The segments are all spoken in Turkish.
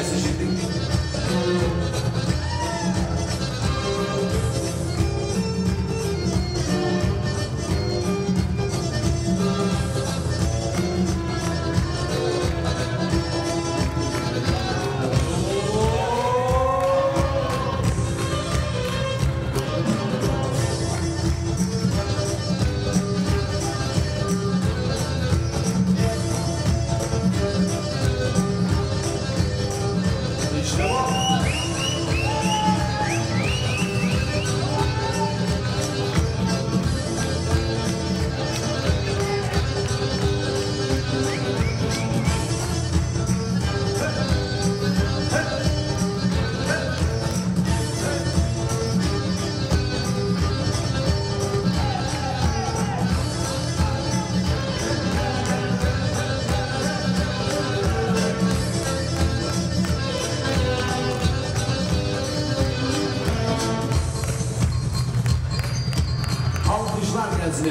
gelsin şimdi.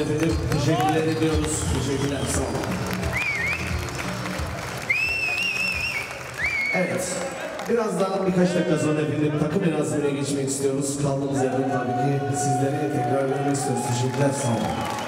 Efendim, teşekkürler ediyoruz. Teşekkürler. Sağ olun. Evet. Birazdan birkaç dakika sonra efendim takım münazebine geçmek istiyoruz. Kaldığımız yerden tabii ki sizlere tekrar görmek istiyoruz. Teşekkürler. Sağ olun.